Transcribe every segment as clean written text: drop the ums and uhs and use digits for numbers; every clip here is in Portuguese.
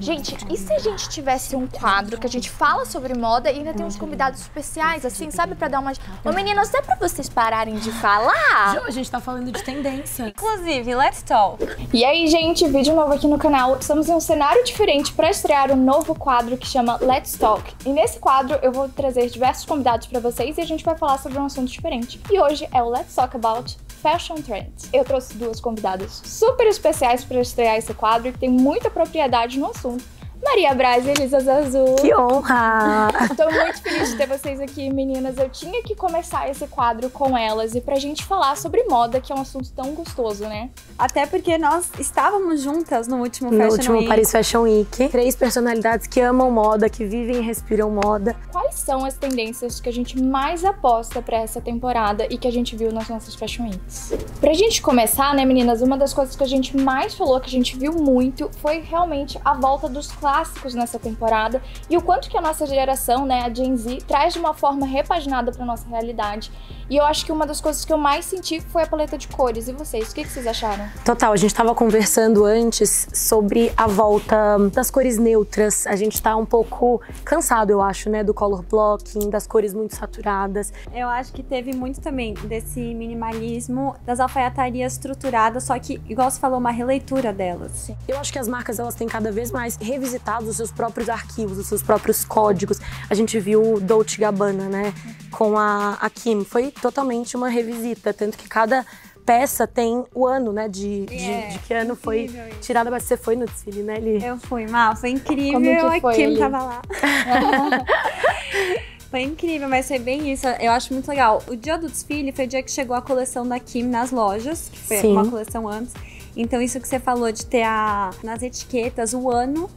Gente, e se a gente tivesse um quadro que a gente fala sobre moda e ainda tem uns convidados especiais, assim, sabe? Pra dar uma... Ô, meninas, dá pra vocês pararem de falar? Jo, a gente tá falando de tendência. Inclusive, let's talk. E aí, gente, vídeo novo aqui no canal. Estamos em um cenário diferente pra estrear um novo quadro que chama Let's Talk. E nesse quadro eu vou trazer diversos convidados pra vocês e a gente vai falar sobre um assunto diferente. E hoje é o Let's Talk About Fashion Trends. Eu trouxe duas convidadas super especiais para estrear esse quadro que tem muita propriedade no assunto. Maria Braz e Elisa Zarzur. Que honra! Tô muito feliz de ter vocês aqui, meninas. Eu tinha que começar esse quadro com elas e pra gente falar sobre moda, que é um assunto tão gostoso, né? Até porque nós estávamos juntas no último Fashion Week. No último Paris Fashion Week. Três personalidades que amam moda, que vivem e respiram moda. Quais são as tendências que a gente mais aposta pra essa temporada e que a gente viu nas nossas Fashion Weeks? Pra gente começar, né, meninas, uma das coisas que a gente mais falou, que a gente viu muito, foi realmente a volta dos clássicos nessa temporada e o quanto que a nossa geração, né, a Gen Z, traz de uma forma repaginada pra nossa realidade. E eu acho que uma das coisas que eu mais senti foi a paleta de cores. E vocês, o que vocês acharam? Total, a gente tava conversando antes sobre a volta das cores neutras. A gente tá um pouco cansado, eu acho, né, do color blocking, das cores muito saturadas. Eu acho que teve muito também desse minimalismo, das alfaiatarias estruturadas, só que, igual você falou, uma releitura delas. Sim. Eu acho que as marcas, elas têm cada vez mais revisitado os seus próprios arquivos, os seus próprios códigos. A gente viu o Dolce Gabbana, né, com a Kim. Foi totalmente uma revisita, tanto que cada peça tem o ano, né, de que ano foi tirada. Mas você foi no desfile, né, Li? Eu fui, Mal, foi incrível. Como que foi, a Kim ali? Tava lá. Foi incrível, mas foi bem isso. Eu acho muito legal. O dia do desfile foi o dia que chegou a coleção da Kim nas lojas, que foi uma coleção antes. Então isso que você falou de ter nas etiquetas o ano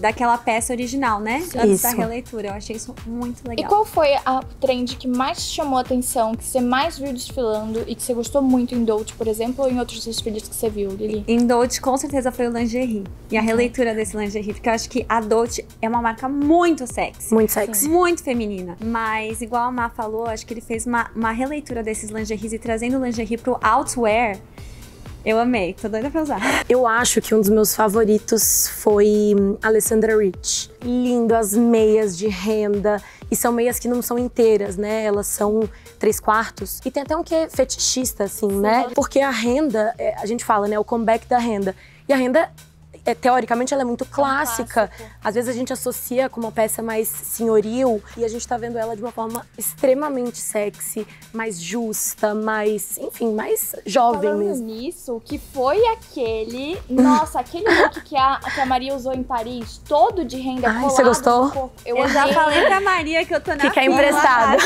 daquela peça original, né? Isso. Antes da releitura. Eu achei isso muito legal. E qual foi a trend que mais chamou a atenção, que você mais viu desfilando e que você gostou muito em Dolce, por exemplo, ou em outros desfiles que você viu, Lili? Em Dolce, com certeza, foi o lingerie. E a releitura desse lingerie, porque eu acho que a Dolce é uma marca muito sexy. Muito sexy. Sim. Muito feminina. Mas, igual a Má falou, acho que ele fez uma releitura desses lingeries e trazendo o lingerie pro outwear. Eu amei, tô doida pra usar. Eu acho que um dos meus favoritos foi Alessandra Rich. Lindo, as meias de renda. E são meias que não são inteiras, né? Elas são 3/4. E tem até um quê fetichista, assim, né? Porque a renda, a gente fala, né? O comeback da renda. E a renda, teoricamente, ela é muito clássica. Às vezes a gente associa com uma peça mais senhoril e a gente tá vendo ela de uma forma extremamente sexy, mais justa, mais, enfim, mais jovem mesmo. Falando nisso, que foi aquele... Nossa, aquele look que a Maria usou em Paris, todo de renda colada. Ai, você gostou? Eu já falei pra Maria que eu tô na fila. Fica emprestada.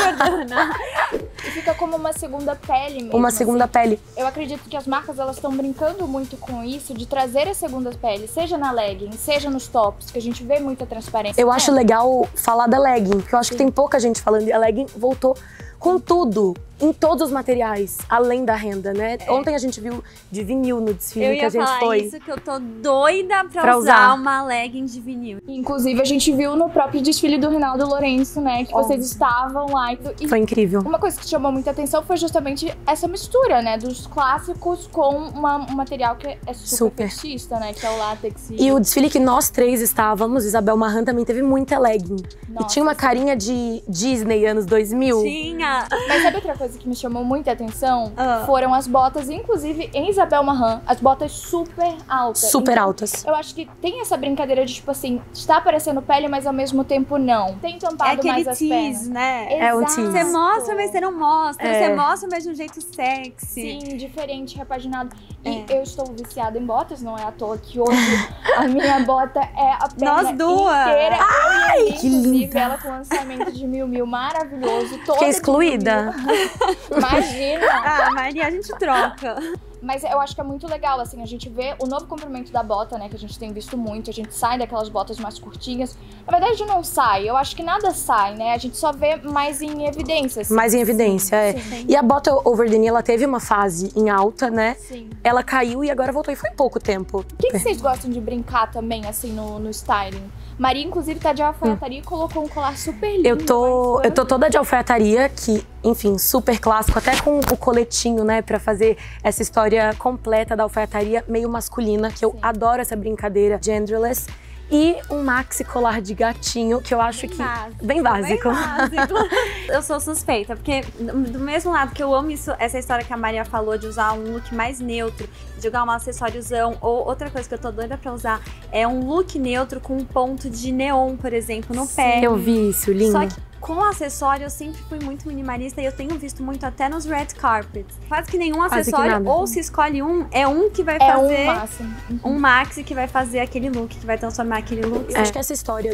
E fica como uma segunda pele mesmo. Uma segunda pele. Eu acredito que as marcas, elas estão brincando muito com isso, de trazer as segundas peles. Seja na legging, seja nos tops, que a gente vê muita transparência. Eu acho legal falar da legging, porque eu acho que tem pouca gente falando. E a legging voltou com tudo, em todos os materiais, além da renda, né? É. Ontem a gente viu de vinil no desfile que a gente foi. Eu ia falar isso, que eu tô doida pra usar uma legging de vinil. Inclusive, a gente viu no próprio desfile do Rinaldo Lourenço, né? Que vocês estavam lá. E foi incrível. Uma coisa que chamou muita atenção foi justamente essa mistura, né? Dos clássicos com um material que é super fetichista, né? Que é o látex. E o desfile que nós três estávamos, Isabel Marant também teve muita legging. Nossa. E tinha uma carinha de Disney, anos 2000. Tinha! Mas sabe outra coisa que me chamou muita atenção foram as botas, inclusive em Isabel Marant, as botas super altas. Super altas. Eu acho que tem essa brincadeira de, tipo assim, está parecendo pele, mas ao mesmo tempo não. Tem tampado mais as pernas. Né? É um tease, né? Você mostra, mas você não mostra. É. Você mostra, mas de um jeito sexy. Sim, diferente, repaginado. E eu estou viciada em botas, não é à toa que hoje a minha bota é a perna inteira. Ai, que linda! Ela com o lançamento de Miu Miu maravilhoso. Que é excluída. Imagina! Ah, Maria, a gente troca. Mas eu acho que é muito legal, assim, a gente vê o novo comprimento da bota, né, que a gente tem visto muito. A gente sai daquelas botas mais curtinhas. Na verdade, não sai. Eu acho que nada sai, né? A gente só vê mais em evidência. Assim. Mais em evidência, Sim. E a bota over the knee, ela teve uma fase em alta, né? Sim. Ela caiu e agora voltou. E foi em pouco tempo. O que vocês gostam de brincar também, assim, no styling? Maria, inclusive, tá de alfaiataria e colocou um colar super lindo. Eu tô toda de alfaiataria, que enfim, super clássico, até com o coletinho, né, pra fazer essa história completa da alfaiataria meio masculina, que eu adoro essa brincadeira genderless. E um maxi colar de gatinho, que eu acho bem que... Básico, bem básico. Bem básico. Eu sou suspeita, porque do mesmo lado que eu amo isso, essa história que a Maria falou de usar um look mais neutro, de jogar um acessóriozão, ou outra coisa que eu tô doida pra usar, é um look neutro com um ponto de neon, por exemplo, no pé. Eu vi isso, lindo. Só que com acessório eu sempre fui muito minimalista e eu tenho visto muito até nos red carpets. Quase que nenhum acessório, ou se escolhe um, é um que vai fazer um maxi que vai fazer aquele look, que vai transformar aquele look. Acho que essa história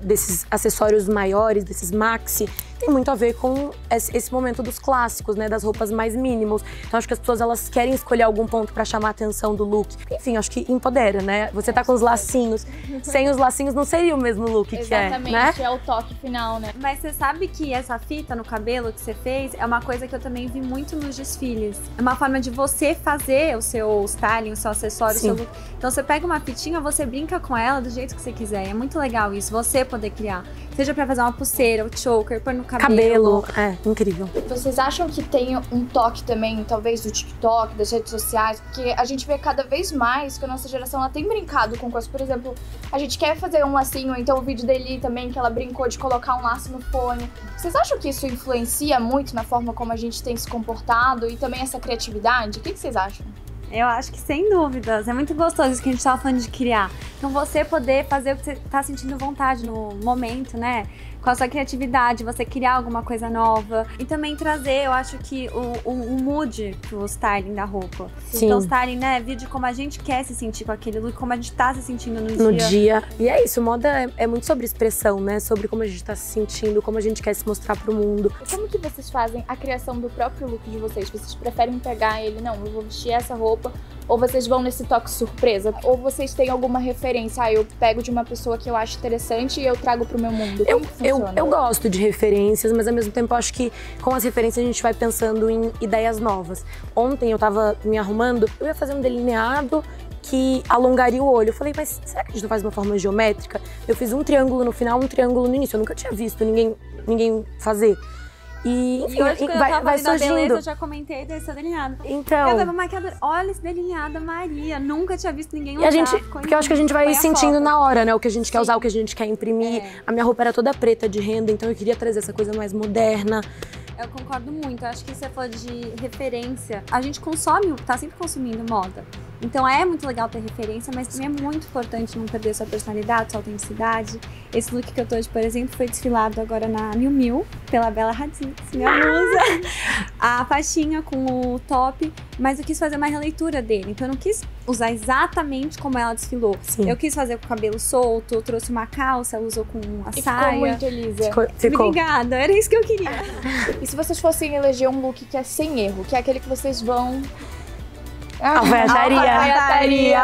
desses acessórios maiores, desses maxi, tem muito a ver com esse momento dos clássicos, né, das roupas mais mínimos. Então acho que as pessoas, elas querem escolher algum ponto pra chamar a atenção do look. Enfim, acho que empodera, né? Você tá com os lacinhos, sem os lacinhos não seria o mesmo look que é, né? Exatamente, é o toque final, né? Mas você sabe que essa fita no cabelo que você fez é uma coisa que eu também vi muito nos desfiles. É uma forma de você fazer o seu styling, o seu acessório, o seu look. Então você pega uma fitinha, você brinca com ela do jeito que você quiser. É muito legal isso, você poder criar. Seja pra fazer uma pulseira, o choker, pôr no cabelo. É, incrível. Vocês acham que tem um toque também, talvez, do TikTok, das redes sociais? Porque a gente vê cada vez mais que a nossa geração, ela tem brincado com coisas. Por exemplo, a gente quer fazer um lacinho, então o vídeo dele também, que ela brincou de colocar um laço no fone. Vocês acham que isso influencia muito na forma como a gente tem se comportado e também essa criatividade? O que vocês acham? Eu acho que sem dúvidas, é muito gostoso isso que a gente estava falando de criar. Então você poder fazer o que você está sentindo vontade no momento, né? Com a sua criatividade, você criar alguma coisa nova. E também trazer, eu acho que o mood pro styling da roupa. Sim. Então styling, né, vídeo como a gente quer se sentir com aquele look, como a gente tá se sentindo no dia. E é isso, moda é muito sobre expressão, né, sobre como a gente tá se sentindo, como a gente quer se mostrar pro mundo. E como que vocês fazem a criação do próprio look de vocês? Vocês preferem pegar ele, não, eu vou vestir essa roupa, ou vocês vão nesse toque surpresa? Ou vocês têm alguma referência? Ah, eu pego de uma pessoa que eu acho interessante e eu trago pro meu mundo. Eu gosto de referências, mas ao mesmo tempo acho que com as referências a gente vai pensando em ideias novas. Ontem eu tava me arrumando, eu ia fazer um delineado que alongaria o olho. Eu falei, mas será que a gente não faz uma forma geométrica? Eu fiz um triângulo no final, um triângulo no início. Eu nunca tinha visto ninguém fazer. E, enfim, hoje, quando eu tava ali na beleza, eu já comentei desse delineado. Então... eu tava maquiadora, olha esse delineado da Maria, nunca tinha visto ninguém usar. Porque eu acho que a gente vai sentindo na hora, né, o que a gente quer usar, o que a gente quer imprimir. A minha roupa era toda preta de renda, então eu queria trazer essa coisa mais moderna. Eu concordo muito, eu acho que você falou de referência. A gente consome, tá sempre consumindo moda. Então é muito legal ter referência, mas também é muito importante não perder sua personalidade, sua autenticidade. Esse look que eu tô hoje, por exemplo, foi desfilado agora na Miu Miu, pela Bella Hadid, minha blusa. A faixinha com o top, mas eu quis fazer uma releitura dele. Então eu não quis usar exatamente como ela desfilou. Sim. Eu quis fazer com o cabelo solto, eu trouxe uma calça, ela usou com a saia. Ficou muito, Elisa. Ficou. Obrigada, era isso que eu queria. E se vocês fossem eleger um look que é sem erro, que é aquele que vocês vão... Alfaiataria.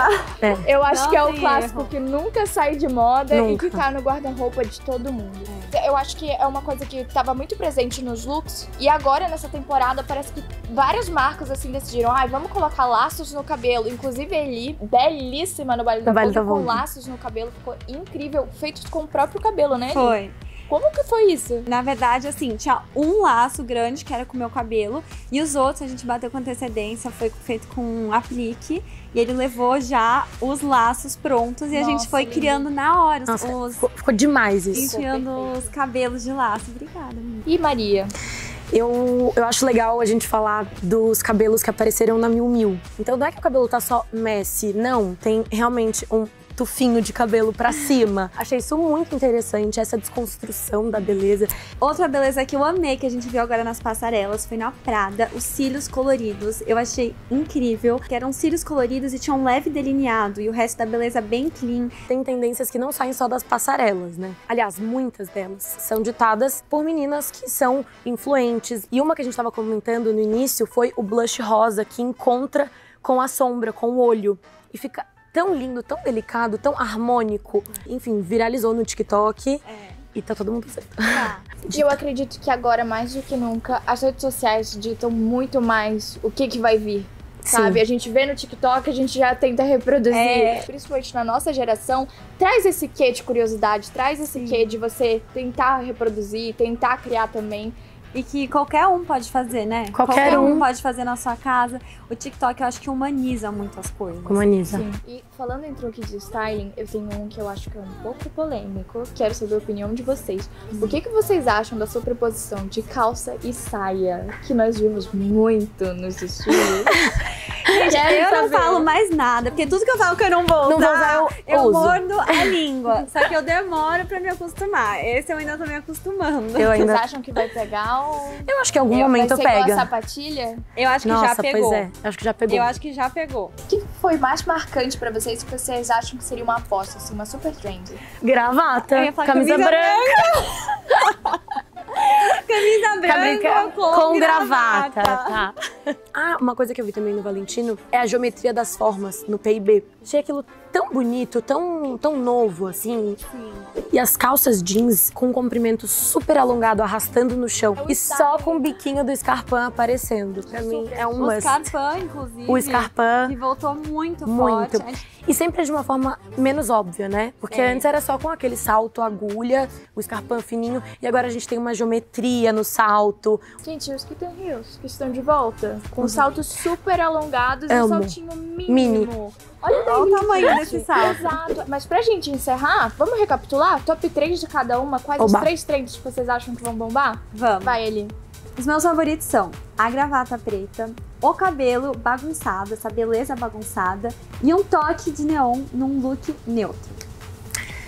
Eu acho que é o clássico que nunca sai de moda e que tá no guarda-roupa de todo mundo. Eu acho que é uma coisa que tava muito presente nos looks e agora nessa temporada parece que várias marcas assim decidiram, ai, vamos colocar laços no cabelo. Inclusive Eli, belíssima no baile da Vogue, com laços no cabelo, ficou incrível, feito com o próprio cabelo, né, Eli? Foi. Como que foi isso? Na verdade, assim, tinha um laço grande, que era com o meu cabelo, e os outros a gente bateu com antecedência, foi feito com um aplique, e ele levou já os laços prontos, e a gente foi criando na hora. Ficou demais isso. Enfiando os cabelos de laço. Obrigada, amiga. E Maria? Eu acho legal a gente falar dos cabelos que apareceram na Miu Miu. Então não é que o cabelo tá só messy, não. Tem realmente um tufinho de cabelo pra cima. Achei isso muito interessante, essa desconstrução da beleza. Outra beleza que eu amei, que a gente viu agora nas passarelas, foi na Prada, os cílios coloridos. Eu achei incrível, que eram cílios coloridos e tinham um leve delineado, e o resto da beleza bem clean. Tem tendências que não saem só das passarelas, né? Aliás, muitas delas são ditadas por meninas que são influentes. E uma que a gente tava comentando no início foi o blush rosa, que encontra com a sombra, com o olho, e fica tão lindo, tão delicado, tão harmônico. Enfim, viralizou no TikTok e tá todo mundo certo. E eu acredito que agora, mais do que nunca, as redes sociais ditam muito mais o que vai vir, sabe? Sim. A gente vê no TikTok, a gente já tenta reproduzir. Principalmente na nossa geração, traz esse quê de curiosidade, traz esse quê de você tentar reproduzir, tentar criar também. E que qualquer um pode fazer, né? Qualquer um pode fazer na sua casa. O TikTok, eu acho que humaniza muito as coisas. Humaniza. Sim. E falando em truques de styling, eu tenho um que eu acho que é um pouco polêmico. Quero saber a opinião de vocês. O que vocês acham da sobreposição de calça e saia, que nós vimos muito nos desfiles? Gente, eu não falo mais nada, porque tudo que eu falo que eu não vou usar, eu mordo a língua. Só que eu demoro pra me acostumar. Esse eu ainda tô me acostumando. Vocês acham que vai pegar ou... Eu acho que em algum momento pega. Igual a sapatilha? Eu acho que já pegou. Pois é. Acho que já pegou. Eu acho que já pegou. O que foi mais marcante pra vocês que vocês acham que seria uma aposta, assim, uma super trend? Gravata, camisa branca. Camisa branca com gravata. Tá. Ah, uma coisa que eu vi também no Valentino é a geometria das formas no P&B. Achei aquilo tão bonito, tão novo, assim. Sim. E as calças jeans com um comprimento super alongado, arrastando no chão. E só com o biquinho do scarpin aparecendo. Pra mim, é um must. O scarpin, inclusive. O scarpin. Que voltou muito forte. E sempre de uma forma menos óbvia, né? Porque antes era só com aquele salto, agulha, o scarpin fininho. E agora a gente tem uma geometria no salto. Gente, os que tem rios, que estão de volta. Com saltos super alongados e um saltinho mínimo. Olha o tamanho desse salto. Exato. Mas pra gente encerrar, vamos recapitular? Top 3 de cada uma. Quais os 3 trends que vocês acham que vão bombar? Vamos. Vai, Eli. Os meus favoritos são a gravata preta, o cabelo bagunçado, essa beleza bagunçada, e um toque de neon num look neutro.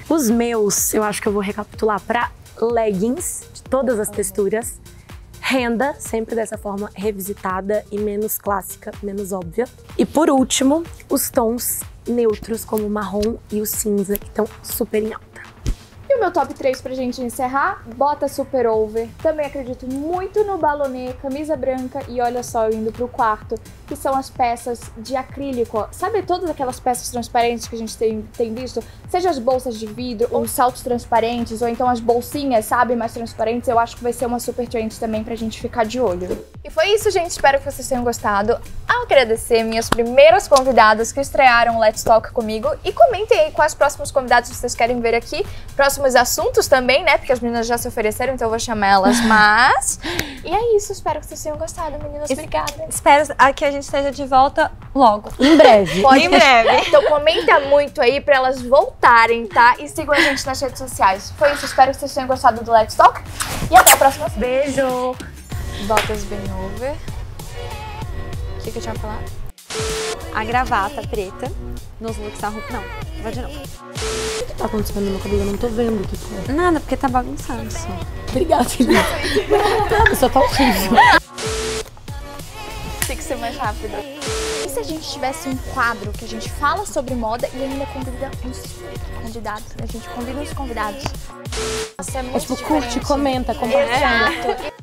Os meus, eu acho que eu vou recapitular pra leggings, de todas as texturas. Renda, sempre dessa forma revisitada e menos clássica, menos óbvia. E por último, os tons neutros, como o marrom e o cinza, que estão super em alta. E o meu top 3 pra gente encerrar, bota super over. Também acredito muito no balonê, camisa branca e olha só, eu indo pro quarto, que são as peças de acrílico. Sabe todas aquelas peças transparentes que a gente tem visto? Seja as bolsas de vidro, ou saltos transparentes, ou então as bolsinhas, sabe, mais transparentes. Eu acho que vai ser uma super trend também pra gente ficar de olho. E foi isso, gente. Espero que vocês tenham gostado. Agradecer minhas primeiras convidadas que estrearam o Let's Talk comigo. E comentem aí quais próximos convidados vocês querem ver aqui. Próximos assuntos também, né? Porque as meninas já se ofereceram, então eu vou chamar elas. Mas... E é isso. Espero que vocês tenham gostado, meninas. Obrigada. Espero que a gente esteja de volta logo. Em breve. Em breve. Então comenta muito aí pra elas voltarem, tá? E sigam a gente nas redes sociais. Foi isso. Espero que vocês tenham gostado do Let's Talk. E até a próxima. Beijo. Botas bem over. O que eu tinha pra falar? A gravata preta nos looks da roupa. Não, vai de novo. O que tá acontecendo no meu cabelo? Eu não tô vendo o que é. Nada, porque tá bagunçado só. Obrigada, filha. Eu só tô horrível. Tem que ser mais rápida. E se a gente tivesse um quadro que a gente fala sobre moda e ainda convida uns convidados? A gente convida uns convidados. Nossa, é muito diferente. Curte, comenta, compartilha. Exato.